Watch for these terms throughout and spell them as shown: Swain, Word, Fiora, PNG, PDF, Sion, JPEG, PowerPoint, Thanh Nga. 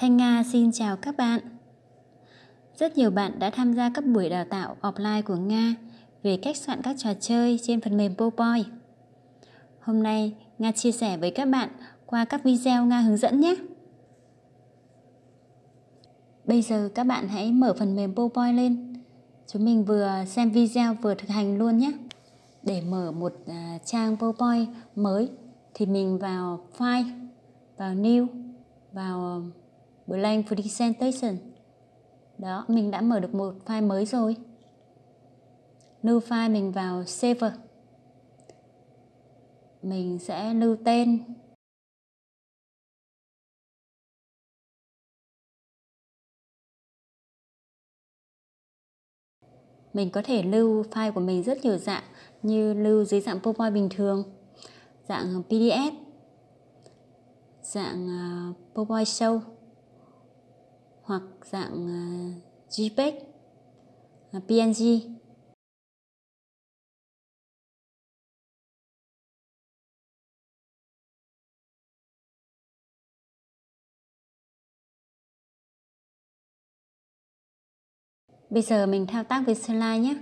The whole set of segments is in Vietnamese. Thanh Nga xin chào các bạn. Rất nhiều bạn đã tham gia các buổi đào tạo offline của Nga về cách soạn các trò chơi trên phần mềm PowerPoint. Hôm nay, Nga chia sẻ với các bạn qua các video Nga hướng dẫn nhé. Bây giờ các bạn hãy mở phần mềm PowerPoint lên. Chúng mình vừa xem video vừa thực hành luôn nhé. Để mở một trang PowerPoint mới thì mình vào File, vào New, vào Blank Presentation. Đó, mình đã mở được một file mới rồi. Lưu file, mình vào Save. Mình sẽ lưu tên. Mình có thể lưu file của mình rất nhiều dạng, như lưu dưới dạng PowerPoint bình thường, dạng PDF, dạng PowerPoint Show hoặc dạng JPEG, PNG. Bây giờ mình thao tác với slide nhé.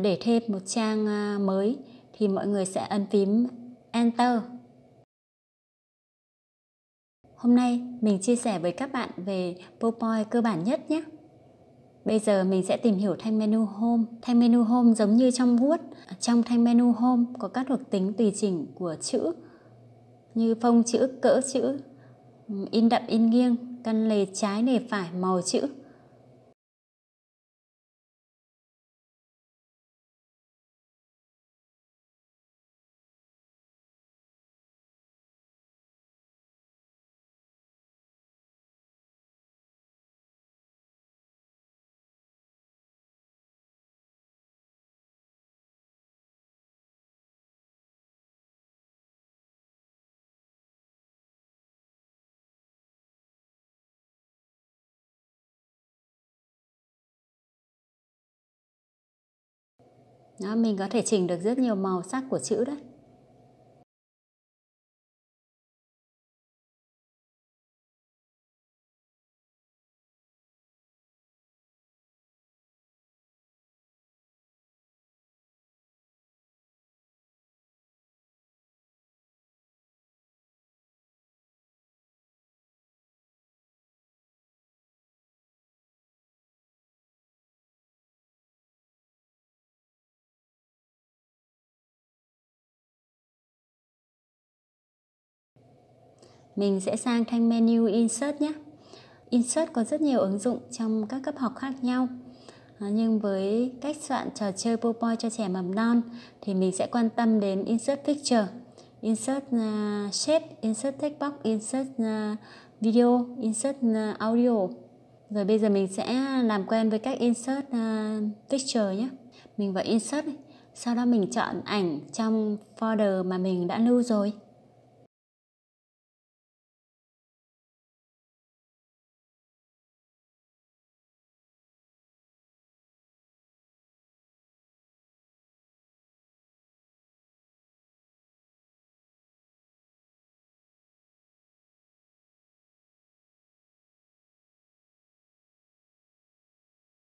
Để thêm một trang mới thì mọi người sẽ ấn phím Enter. Hôm nay mình chia sẻ với các bạn về PowerPoint cơ bản nhất nhé. Bây giờ mình sẽ tìm hiểu thanh menu Home. Thanh menu Home giống như trong Word. Trong thanh menu Home có các thuộc tính tùy chỉnh của chữ, như phông chữ, cỡ chữ, in đậm in nghiêng, căn lề trái lề phải, màu chữ. Đó, mình có thể chỉnh được rất nhiều màu sắc của chữ đấy. Mình sẽ sang thanh menu Insert nhé. Insert có rất nhiều ứng dụng trong các cấp học khác nhau. Nhưng với cách soạn trò chơi PowerPoint cho trẻ mầm non thì mình sẽ quan tâm đến Insert Picture, Insert Shape, Insert Text Box, Insert Video, Insert Audio. Rồi bây giờ mình sẽ làm quen với các Insert Picture nhé. Mình vào Insert, sau đó mình chọn ảnh trong folder mà mình đã lưu rồi.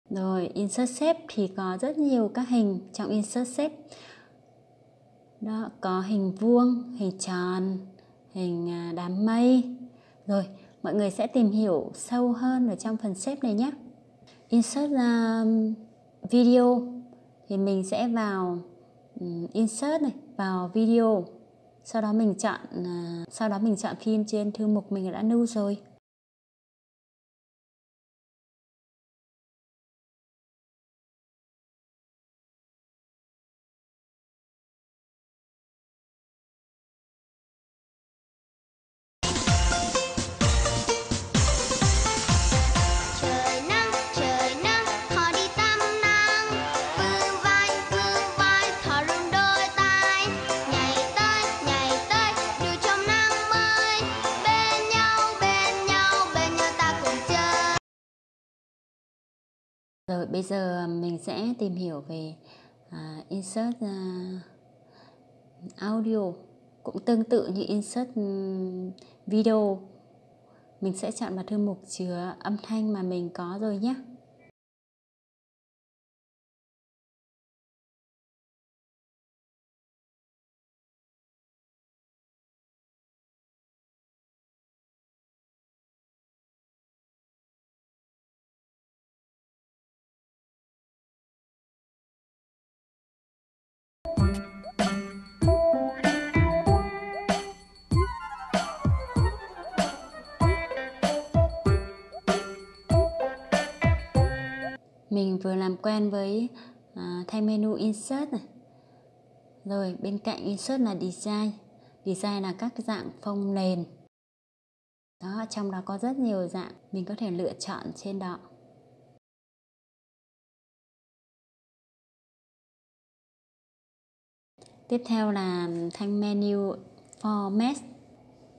Rồi, Insert Shape thì có rất nhiều các hình trong Insert Shape. Đó, có hình vuông, hình tròn, hình đám mây. Rồi, mọi người sẽ tìm hiểu sâu hơn ở trong phần Shape này nhé. Insert Video thì mình sẽ vào Insert này, vào Video. Sau đó mình chọn phim trên thư mục mình đã lưu rồi. Rồi bây giờ mình sẽ tìm hiểu về Insert Audio, cũng tương tự như Insert Video. Mình sẽ chọn vào thư mục chứa âm thanh mà mình có rồi nhé. Mình vừa làm quen với thay menu Insert này. Rồi bên cạnh Insert là Design. Design là các dạng phông nền. Đó, trong đó có rất nhiều dạng, mình có thể lựa chọn trên đó. Tiếp theo là thanh menu Format.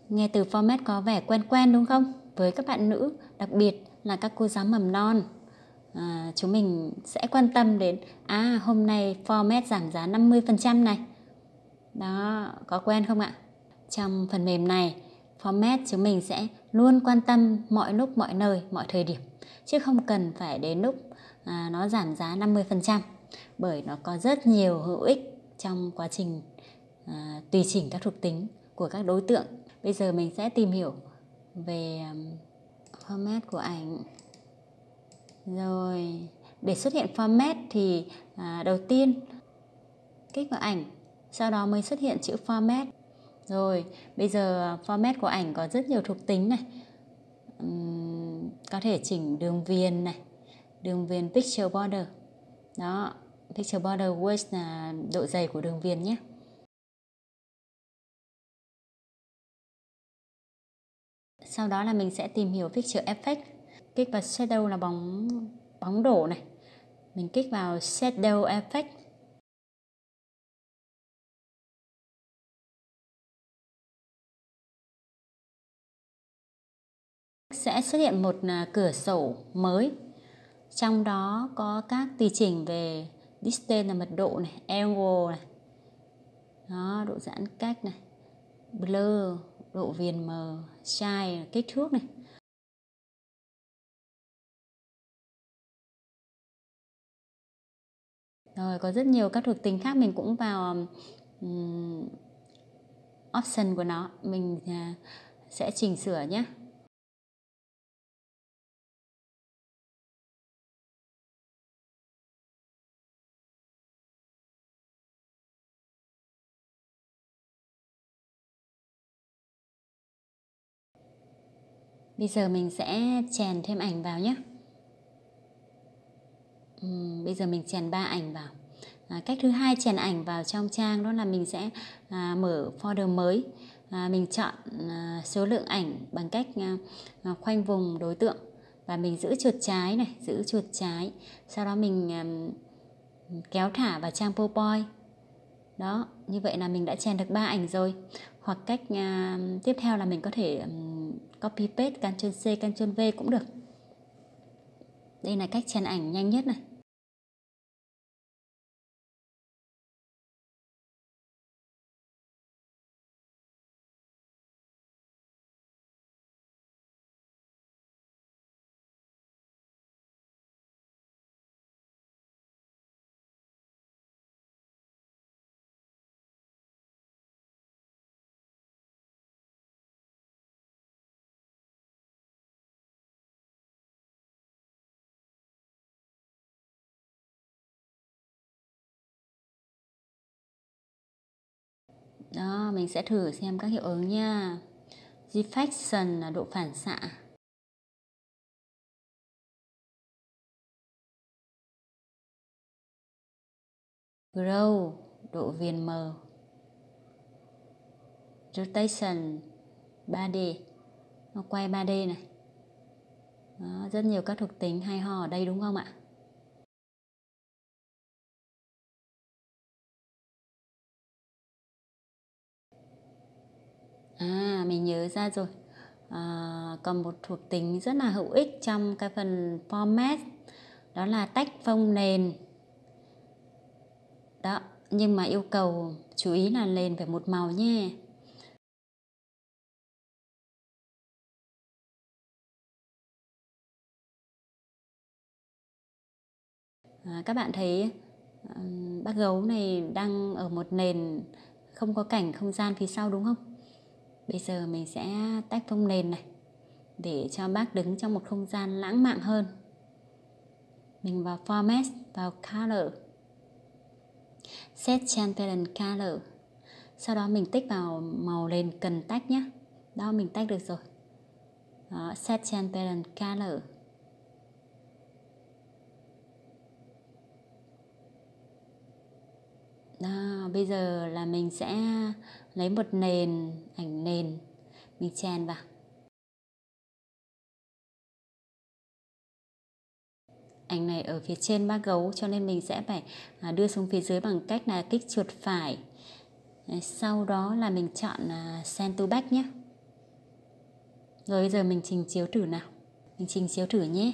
Nghe từ Format có vẻ quen quen đúng không? Với các bạn nữ, đặc biệt là các cô giáo mầm non. Chúng mình sẽ quan tâm đến hôm nay format giảm giá 50% này. Đó, có quen không ạ? Trong phần mềm này, format chúng mình sẽ luôn quan tâm mọi lúc, mọi nơi, mọi thời điểm, chứ không cần phải đến lúc nó giảm giá 50%, bởi nó có rất nhiều hữu ích trong quá trình tùy chỉnh các thuộc tính của các đối tượng. Bây giờ mình sẽ tìm hiểu về format của ảnh. Rồi, để xuất hiện format thì đầu tiên kích vào ảnh, sau đó mới xuất hiện chữ format. Rồi, bây giờ format của ảnh có rất nhiều thuộc tính này. Có thể chỉnh đường viền này, đường viền pixel border. Đó, pixel border width là độ dày của đường viền nhé. Sau đó là mình sẽ tìm hiểu picture effect. Kích vào shadow là bóng đổ này. Mình kích vào shadow effect. Sẽ xuất hiện một cửa sổ mới. Trong đó có các tùy chỉnh về distance là mật độ này, angle này. Đó, độ giãn cách này, blur, độ viền mờ, size, kích thước này. Rồi, có rất nhiều các thuộc tính khác. Mình cũng vào option của nó, mình sẽ chỉnh sửa nhé. Bây giờ mình sẽ chèn thêm ảnh vào nhé. Bây giờ mình chèn 3 ảnh vào. Cách thứ hai chèn ảnh vào trong trang đó là mình sẽ mở folder mới. Mình chọn số lượng ảnh bằng cách khoanh vùng đối tượng và mình giữ chuột trái này, giữ chuột trái. Sau đó mình kéo thả vào trang PowerPoint. Đó, như vậy là mình đã chèn được 3 ảnh rồi. Hoặc cách tiếp theo là mình có thể copy paste, Ctrl C, Ctrl V cũng được. Đây là cách chèn ảnh nhanh nhất này. Đó, mình sẽ thử xem các hiệu ứng nha. Diffraction là độ phản xạ. Grow, độ viền mờ. Rotation, 3D. Nó quay 3D này. Đó, rất nhiều các thuộc tính hay ho ở đây đúng không ạ? Mình nhớ ra rồi. Còn một thuộc tính rất là hữu ích trong cái phần format, đó là tách phông nền. Đó, nhưng mà yêu cầu chú ý là nền phải một màu nhé. Các bạn thấy bác gấu này đang ở một nền không có cảnh không gian phía sau đúng không? Bây giờ mình sẽ tách phông nền này để cho bác đứng trong một không gian lãng mạn hơn. Mình vào Format, vào Color, Set Transparent Color. Sau đó mình tích vào màu nền cần tách nhé. Đó, mình tách được rồi. Đó, Set Transparent Color. Đó, bây giờ là mình sẽ lấy một nền, ảnh nền, mình chèn vào. Ảnh này ở phía trên bác gấu cho nên mình sẽ phải đưa xuống phía dưới bằng cách là kích chuột phải. Sau đó là mình chọn Send to Back nhé. Rồi bây giờ mình trình chiếu thử nào. Mình trình chiếu thử nhé.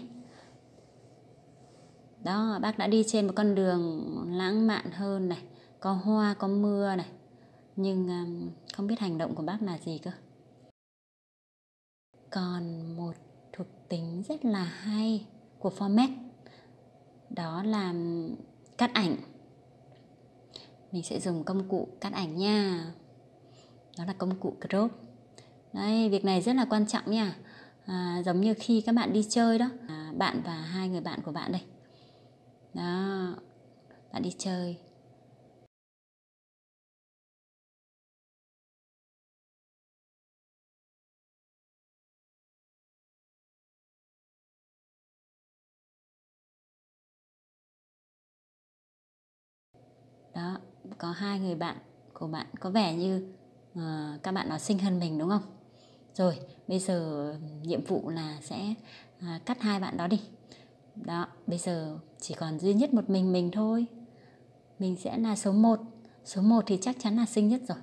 Đó, bác đã đi trên một con đường lãng mạn hơn này. Có hoa, có mưa này. Nhưng không biết hành động của bác là gì cơ. Còn một thuộc tính rất là hay của format, đó là cắt ảnh. Mình sẽ dùng công cụ cắt ảnh nha. Đó là công cụ crop. Đấy, việc này rất là quan trọng nha. Giống như khi các bạn đi chơi đó, bạn và hai người bạn của bạn đây. Đó, bạn đi chơi. Đó, có hai người bạn của bạn, có vẻ như các bạn nó xinh hơn mình đúng không? Rồi, bây giờ nhiệm vụ là sẽ cắt hai bạn đó đi. Đó, bây giờ chỉ còn duy nhất một mình thôi. Mình sẽ là số 1. Số 1 thì chắc chắn là xinh nhất rồi.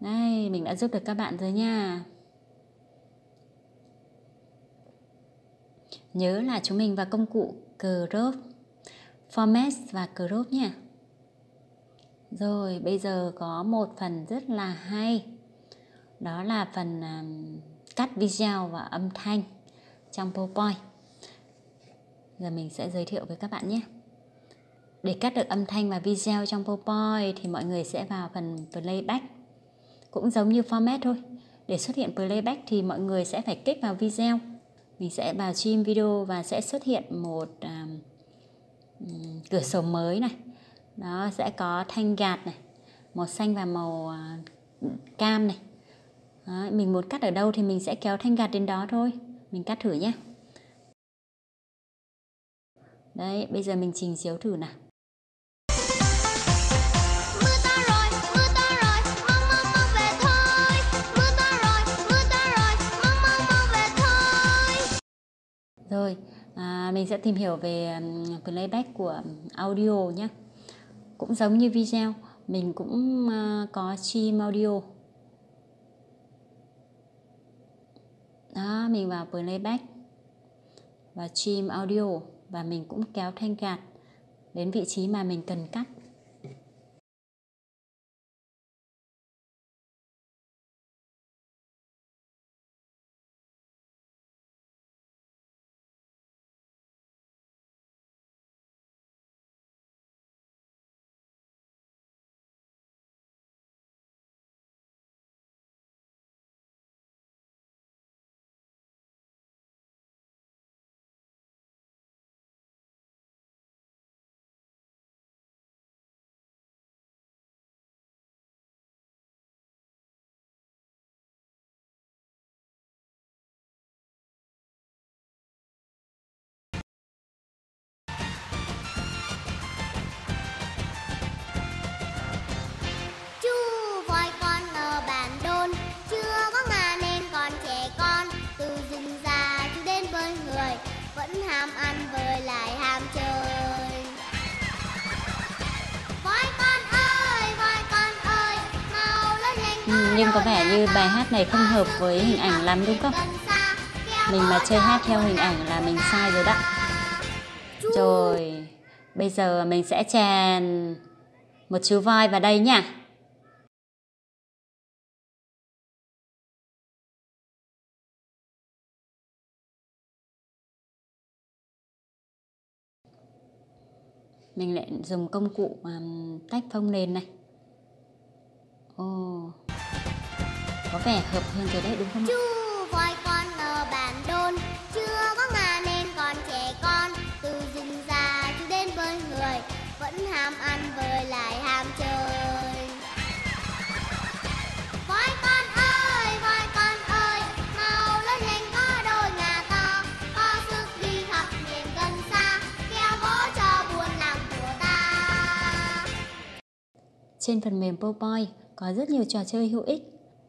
Đây, mình đã giúp được các bạn rồi nha. Nhớ là chúng mình vào công cụ Crop, Format và Crop nha. Rồi, bây giờ có một phần rất là hay. Đó là phần cắt video và âm thanh trong PowerPoint. Giờ mình sẽ giới thiệu với các bạn nhé. Để cắt được âm thanh và video trong PowerPoint thì mọi người sẽ vào phần Playback. Cũng giống như Format thôi. Để xuất hiện Playback thì mọi người sẽ phải kích vào video. Mình sẽ vào Stream Video và sẽ xuất hiện một cửa sổ mới này. Đó, sẽ có thanh gạt này, màu xanh và màu cam này. Đó, mình muốn cắt ở đâu thì mình sẽ kéo thanh gạt đến đó thôi. Mình cắt thử nhé. Đấy, bây giờ mình trình chiếu thử nào. Mưa to rồi, mau về thôi. Mưa to rồi, mau về thôi. Rồi, mình sẽ tìm hiểu về playback của audio nhé. Cũng giống như video, mình cũng có stream audio. Đó, mình vào playback và stream audio. Và mình cũng kéo thanh gạt đến vị trí mà mình cần cắt. Nhưng có vẻ như bài hát này không hợp với hình ảnh lắm đúng không? Mình mà chơi hát theo hình ảnh là mình sai rồi đó. Rồi, bây giờ mình sẽ chèn một chú voi vào đây nha. mình lại dùng công cụ tách phông nền này. Ồ, có vẻ hợp hơn rồi đấy đúng không? Chú voi con ở bản đôn, chưa có nhà nên còn trẻ con. Từ rừng già cho đến với người, vẫn ham ăn với lại ham chơi. Voi con ơi, mau lớn lên có đôi nhà to, có sức đi học miền gần xa, kéo vỗ cho buồn lòng của ta. Trên phần mềm PowerPoint có rất nhiều trò chơi hữu ích.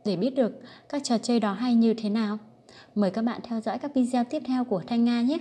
Để biết được các trò chơi đó hay như thế nào, mời các bạn theo dõi các video tiếp theo của Thanh Nga nhé!